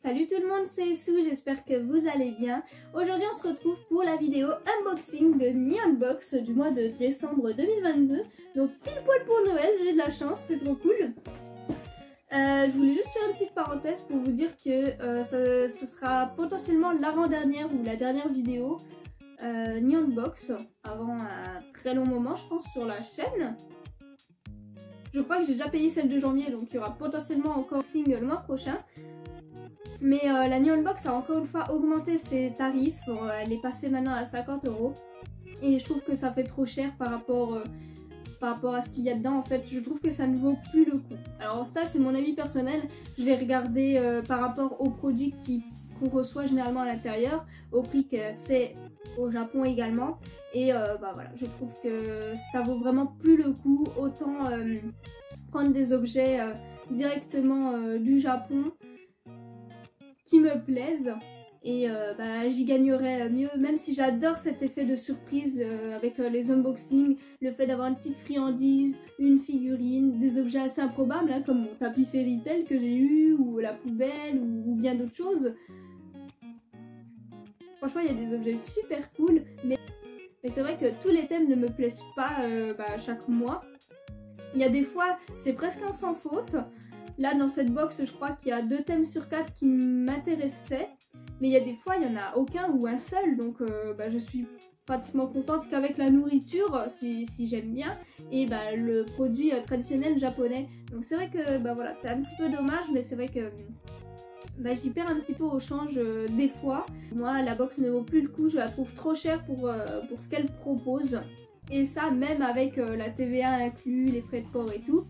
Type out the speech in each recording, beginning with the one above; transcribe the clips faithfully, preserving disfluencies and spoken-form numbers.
Salut tout le monde, c'est Sue, j'espère que vous allez bien. Aujourd'hui on se retrouve pour la vidéo unboxing de Nihonbox du mois de décembre deux mille vingt-deux. Donc pile poil pour Noël, j'ai de la chance, c'est trop cool. Euh, je voulais juste faire une petite parenthèse pour vous dire que euh, ça, ça sera potentiellement l'avant-dernière ou la dernière vidéo euh, Nihonbox avant un très long moment je pense sur la chaîne. Je crois que j'ai déjà payé celle de janvier donc il y aura potentiellement encore single le mois prochain. Mais euh, la Nihonbox a encore une fois augmenté ses tarifs, euh, elle est passée maintenant à cinquante euros et je trouve que ça fait trop cher par rapport, euh, par rapport à ce qu'il y a dedans. En fait je trouve que ça ne vaut plus le coup. Alors ça c'est mon avis personnel, je l'ai regardé euh, par rapport aux produits qu'on reçoit généralement à l'intérieur, au prix que c'est au Japon également et euh, bah voilà, je trouve que ça vaut vraiment plus le coup. Autant euh, prendre des objets euh, directement euh, du Japon qui me plaisent et euh, bah, j'y gagnerais mieux, même si j'adore cet effet de surprise euh, avec euh, les unboxings, le fait d'avoir une petite friandise, une figurine, des objets assez improbables hein, comme mon tapis fairy tale que j'ai eu ou la poubelle ou, ou bien d'autres choses. Franchement il y a des objets super cool mais, mais c'est vrai que tous les thèmes ne me plaisent pas euh, bah, chaque mois. Il y a des fois c'est presque un sans faute. Là dans cette box je crois qu'il y a deux thèmes sur quatre qui m'intéressaient, mais il y a des fois il n'y en a aucun ou un seul, donc euh, bah, je suis pratiquement contente qu'avec la nourriture, si, si j'aime bien, et bah, le produit traditionnel japonais. Donc c'est vrai que bah, voilà, c'est un petit peu dommage, mais c'est vrai que bah, j'y perds un petit peu au change euh, des fois. Moi la box ne vaut plus le coup, je la trouve trop chère pour, euh, pour ce qu'elle propose, et ça même avec euh, la T V A inclus, les frais de port et tout.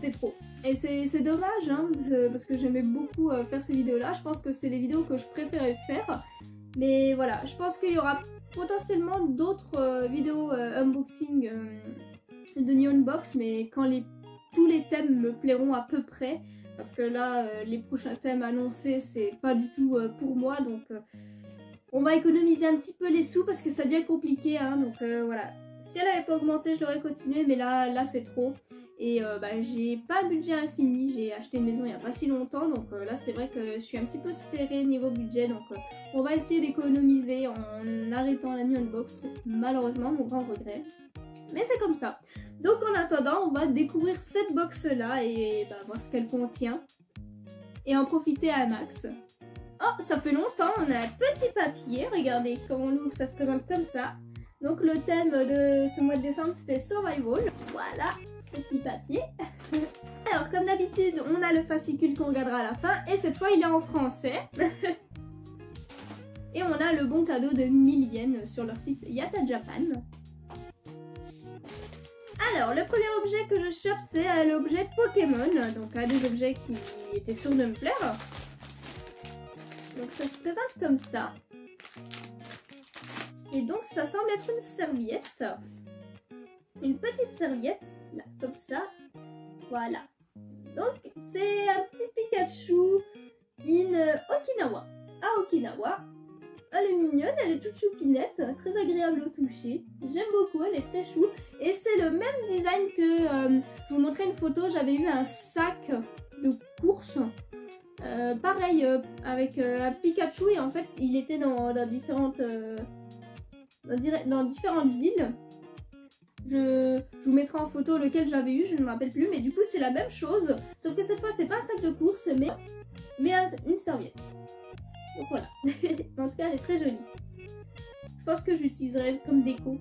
C'est trop. Et c'est dommage hein, parce que j'aimais beaucoup faire ces vidéos là, je pense que c'est les vidéos que je préférais faire, mais voilà, je pense qu'il y aura potentiellement d'autres vidéos euh, unboxing euh, de Nihonbox, mais quand les, tous les thèmes me plairont à peu près, parce que là euh, les prochains thèmes annoncés c'est pas du tout euh, pour moi, donc euh, on va économiser un petit peu les sous parce que ça devient compliqué hein, donc euh, voilà, si elle n'avait pas augmenté je l'aurais continué, mais là, là c'est trop. Et euh, bah, j'ai pas budget infini, j'ai acheté une maison il n'y a pas si longtemps, donc euh, là c'est vrai que je suis un petit peu serrée niveau budget, donc euh, on va essayer d'économiser en arrêtant la Nihonbox, malheureusement, mon grand regret. Mais c'est comme ça. Donc en attendant, on va découvrir cette box là et bah, voir ce qu'elle contient et en profiter à max. Oh, ça fait longtemps, on a un petit papier, regardez comment on l'ouvre, ça se présente comme ça. Donc le thème de ce mois de décembre c'était Survival, voilà. Petit papier. Alors comme d'habitude on a le fascicule qu'on regardera à la fin et cette fois il est en français. Et on a le bon cadeau de mille yens sur leur site Yapta Japan. Alors le premier objet que je chope c'est l'objet Pokémon, donc un des objets qui étaient sûrs de me plaire. Donc ça se présente comme ça. Et donc ça semble être une serviette. Une petite serviette, là, comme ça, voilà. Donc c'est un petit Pikachu in Okinawa, à Okinawa. Elle est mignonne, elle est toute choupinette, très agréable au toucher. J'aime beaucoup, elle est très chou. Et c'est le même design que, euh, je vous montrais une photo, j'avais eu un sac de course. Euh, pareil, euh, avec euh, un Pikachu et en fait il était dans, dans différentes, euh, dans, dans différentes villes. Je, je vous mettrai en photo lequel j'avais eu, je ne me rappelle plus, mais du coup c'est la même chose, sauf que cette fois c'est pas un sac de course, mais, mais un, une serviette. Donc voilà, en tout cas elle est très jolie. Je pense que je l'utiliserai comme déco,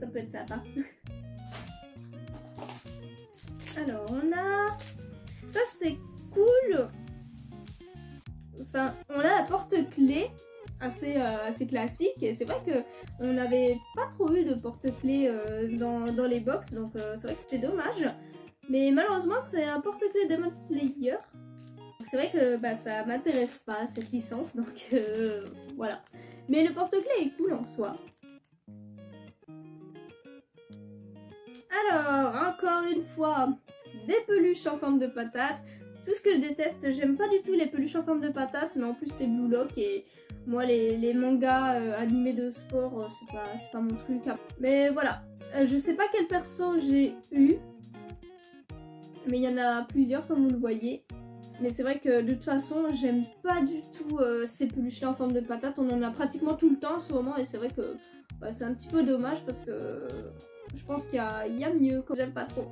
ça peut être sympa. Alors on a... ça c'est cool. Enfin, on a un porte-clés assez, euh, assez classique, et c'est vrai que on n'avait pas trop eu de porte-clés euh, dans, dans les box, donc euh, c'est vrai que c'était dommage. Mais malheureusement c'est un porte-clés Demon Slayer. C'est vrai que bah, ça m'intéresse pas cette licence, donc euh, voilà. Mais le porte-clés est cool en soi. Alors encore une fois, des peluches en forme de patate. Tout ce que je déteste, j'aime pas du tout les peluches en forme de patate, mais en plus c'est Blue Lock et... moi les, les mangas euh, animés de sport euh, c'est pas, pas mon truc. Mais voilà, euh, je sais pas quel perso j'ai eu, mais il y en a plusieurs comme vous le voyez. Mais c'est vrai que de toute façon, j'aime pas du tout euh, ces peluches-là en forme de patate. On en a pratiquement tout le temps en ce moment et c'est vrai que bah, c'est un petit peu dommage parce que euh, je pense qu'il y, y a mieux quand j'aime pas trop.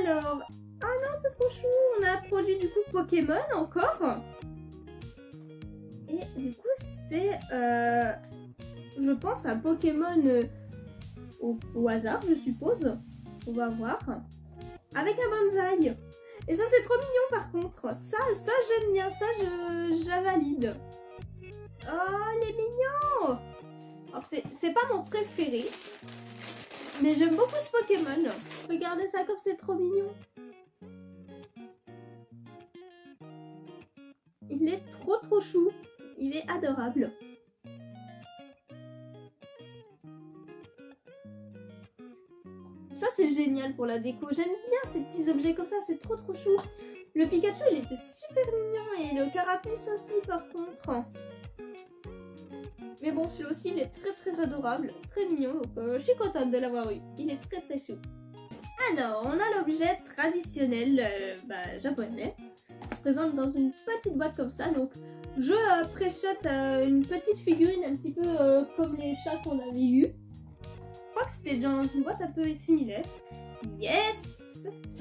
Alors, ah oh non, c'est trop chou. On a produit du coup Pokémon encore. Et du coup, c'est, euh, je pense, un Pokémon euh, au, au hasard, je suppose. On va voir. Avec un bonsaï. Et ça, c'est trop mignon par contre. Ça, ça j'aime bien. Ça, je, je valide. Oh, il est mignon. Alors, c'est pas mon préféré. Mais j'aime beaucoup ce Pokémon. Regardez ça comme c'est trop mignon. Il est trop trop chou. Il est adorable. Ça c'est génial pour la déco. J'aime bien ces petits objets comme ça. C'est trop trop chou. Le Pikachu il était super mignon. Et le Carapuce aussi par contre. Mais bon celui aussi il est très très adorable. Très mignon. Donc euh, je suis contente de l'avoir eu. Il est très très chou. Alors on a l'objet traditionnel euh, bah, japonais. Il se présente dans une petite boîte comme ça. Donc je euh, pré-shot euh, une petite figurine un petit peu euh, comme les chats qu'on avait eu. Je crois que c'était dans une boîte un peu similaire. Yes!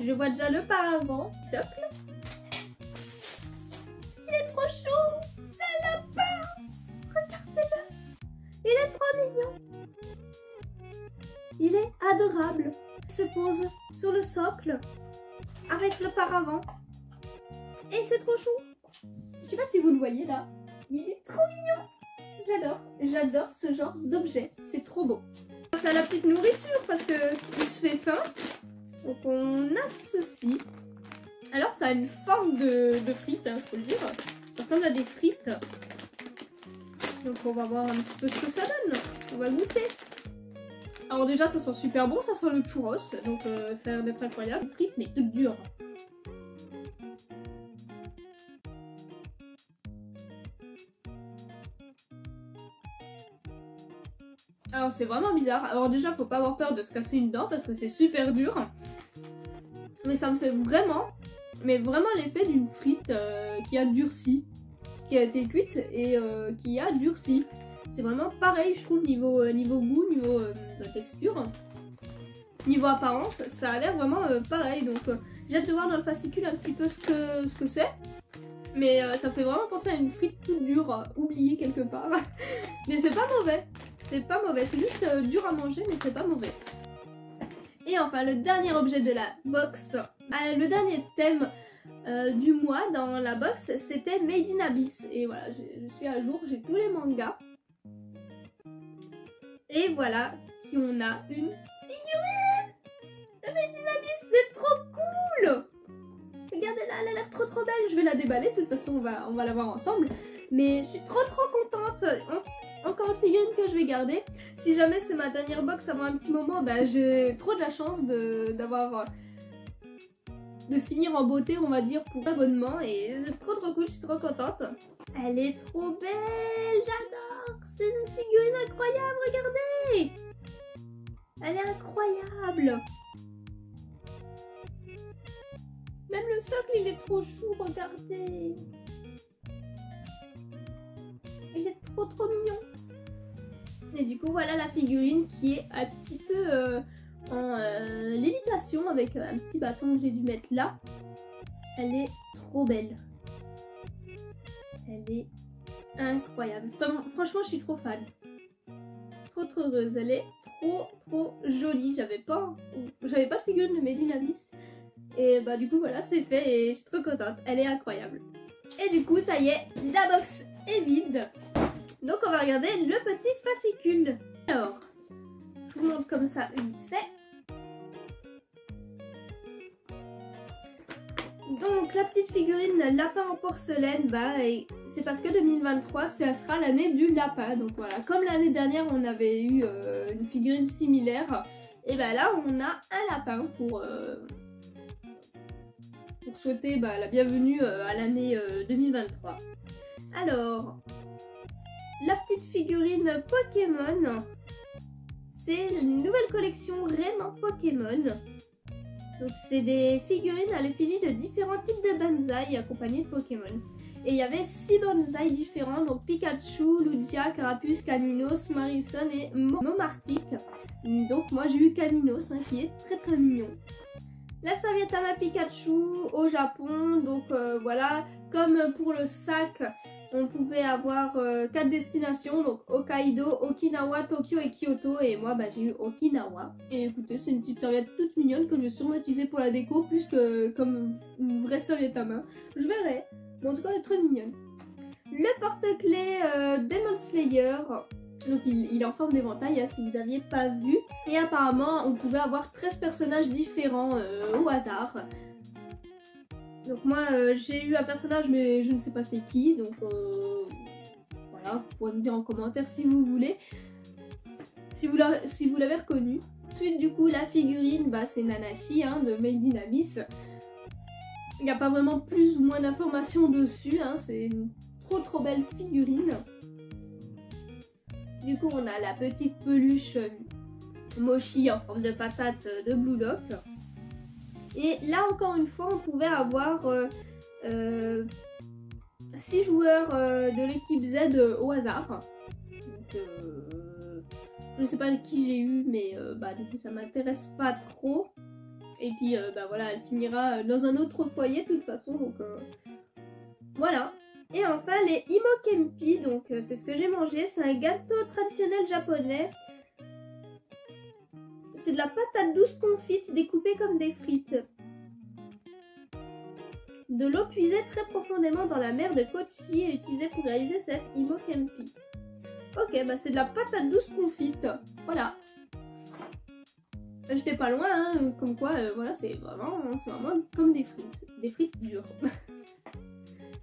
Je vois déjà le paravent. Socle. Il est trop chou! C'est un lapin! Regardez-le! Il est trop mignon! Il est adorable. Il se pose sur le socle avec le paravent. Et c'est trop chou! Je sais pas si vous le voyez là, mais il est trop mignon! J'adore, j'adore ce genre d'objet, c'est trop beau! Passe à la petite nourriture parce que il se fait faim. Donc on a ceci. Alors ça a une forme de, de frites, hein, faut le dire. Ça ressemble à des frites. Donc on va voir un petit peu ce que ça donne. On va goûter. Alors déjà ça sent super bon, ça sent le churros, donc euh, ça a l'air d'être incroyable. Frites mais dures. Alors c'est vraiment bizarre. Alors déjà faut pas avoir peur de se casser une dent parce que c'est super dur. Mais ça me fait vraiment, mais vraiment l'effet d'une frite euh, qui a durci, qui a été cuite et euh, qui a durci. C'est vraiment pareil je trouve niveau, euh, niveau goût, niveau euh, texture, niveau apparence. Ça a l'air vraiment euh, pareil donc euh, j'ai hâte de voir dans le fascicule un petit peu ce que ce que c'est. Mais euh, ça fait vraiment penser à une frite toute dure, euh, oubliée quelque part. Mais c'est pas mauvais. C'est pas mauvais, c'est juste euh, dur à manger mais c'est pas mauvais. Et enfin le dernier objet de la box, euh, le dernier thème euh, du mois dans la box c'était Made in Abyss. Et voilà, je suis à jour, j'ai tous les mangas. Et voilà, si on a une figurine de Made in Abyss, c'est trop cool! Regardez-la, elle a l'air trop trop belle, je vais la déballer, de toute façon on va, on va la voir ensemble. Mais je suis trop trop contente. On... Encore une figurine que je vais garder. Si jamais c'est ma dernière box avant un petit moment, bah j'ai trop de la chance de d'avoir de finir en beauté, on va dire, pour l'abonnement. Et c'est trop trop cool, je suis trop contente. Elle est trop belle, j'adore. C'est une figurine incroyable, regardez. Elle est incroyable. Même le socle, il est trop chou, regardez. Il est trop trop mignon. Et du coup voilà la figurine qui est un petit peu euh, en euh, lévitation avec un petit bâton que j'ai dû mettre là. Elle est trop belle. Elle est incroyable. Enfin, franchement je suis trop fan. Trop trop heureuse. Elle est trop trop jolie. J'avais pas, j'avais pas de figurine de Made in Abyss. Et bah du coup voilà c'est fait et je suis trop contente. Elle est incroyable. Et du coup ça y est, la box est vide. Donc on va regarder le petit fascicule. Alors, je vous montre comme ça vite fait. Donc la petite figurine lapin en porcelaine, bah, c'est parce que deux mille vingt-trois, ça sera l'année du lapin. Donc voilà, comme l'année dernière on avait eu euh, une figurine similaire, et bah là on a un lapin pour, euh, pour souhaiter bah, la bienvenue euh, à l'année euh, deux mille vingt-trois. Alors, la petite figurine Pokémon, c'est une nouvelle collection Réman Pokémon. Donc c'est des figurines à l'effigie de différents types de bonsaï accompagnés de Pokémon. Et il y avait six bonsaï différents, donc Pikachu, Ludia, Carapuce, Kaminos, Morrison et Monomartique. Donc moi j'ai eu Kaminos hein, qui est très très mignon. La serviette à ma Pikachu au Japon, donc euh, voilà, comme pour le sac, on pouvait avoir euh, quatre destinations, donc Hokkaido, Okinawa, Tokyo et Kyoto, et moi bah, j'ai eu Okinawa. Et écoutez, c'est une petite serviette toute mignonne que je vais sûrement utiliser pour la déco, plus que comme une vraie serviette à main, je verrai, mais en tout cas elle est très mignonne. Le porte-clés euh, Demon Slayer, donc il, il est en forme d'éventail hein, si vous n'aviez pas vu, et apparemment on pouvait avoir treize personnages différents euh, au hasard. Donc moi euh, j'ai eu un personnage mais je ne sais pas c'est qui, donc euh, voilà, vous pouvez me dire en commentaire si vous voulez, si vous l'avez si vous l'avez reconnu. Ensuite du coup la figurine, bah, c'est Nanashi hein, de Made in Abyss. Il n'y a pas vraiment plus ou moins d'informations dessus, hein, c'est une trop trop belle figurine. Du coup on a la petite peluche mochi en forme de patate de Blue Lock. Et là encore une fois on pouvait avoir six euh, euh, joueurs euh, de l'équipe Z euh, au hasard. Donc, euh, je ne sais pas qui j'ai eu mais euh, bah, du coup ça m'intéresse pas trop. Et puis euh, bah, voilà, elle finira dans un autre foyer de toute façon. Donc euh, voilà. Et enfin les Imokempi, donc euh, c'est ce que j'ai mangé, c'est un gâteau traditionnel japonais. C'est de la patate douce confite découpée comme des frites. De l'eau puisée très profondément dans la mer de Kochi est utilisée pour réaliser cette Imokempi. Ok, bah c'est de la patate douce confite. Voilà. J'étais pas loin, hein, comme quoi, euh, voilà, c'est vraiment, c'est vraiment comme des frites. Des frites dures.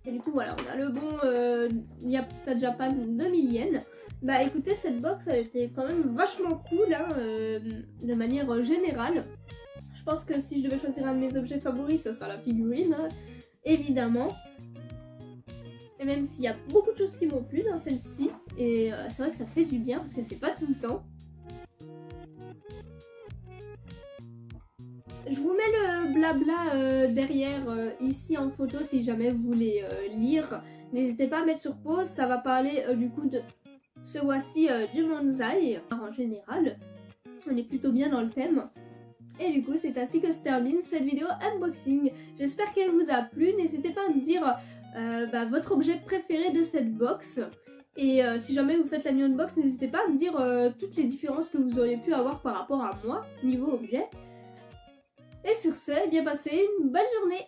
Et du coup, voilà, on a le bon euh, Yapta Japan deux mille yens. Bah écoutez, cette box elle était quand même vachement cool hein, euh, de manière générale. Je pense que si je devais choisir un de mes objets favoris, ce sera la figurine, hein, évidemment. Et même s'il y a beaucoup de choses qui m'ont plu dans hein, celle-ci, et euh, c'est vrai que ça fait du bien parce que c'est pas tout le temps. Je vous mets le blabla euh, derrière euh, ici en photo si jamais vous voulez euh, lire. N'hésitez pas à mettre sur pause, ça va parler euh, du coup de... ce voici euh, du manzai, en général, on est plutôt bien dans le thème. Et du coup c'est ainsi que se termine cette vidéo unboxing, j'espère qu'elle vous a plu, n'hésitez pas à me dire euh, bah, votre objet préféré de cette box. Et euh, si jamais vous faites la new unbox, n'hésitez pas à me dire euh, toutes les différences que vous auriez pu avoir par rapport à moi, niveau objet. Et sur ce, eh bien passez une bonne journée.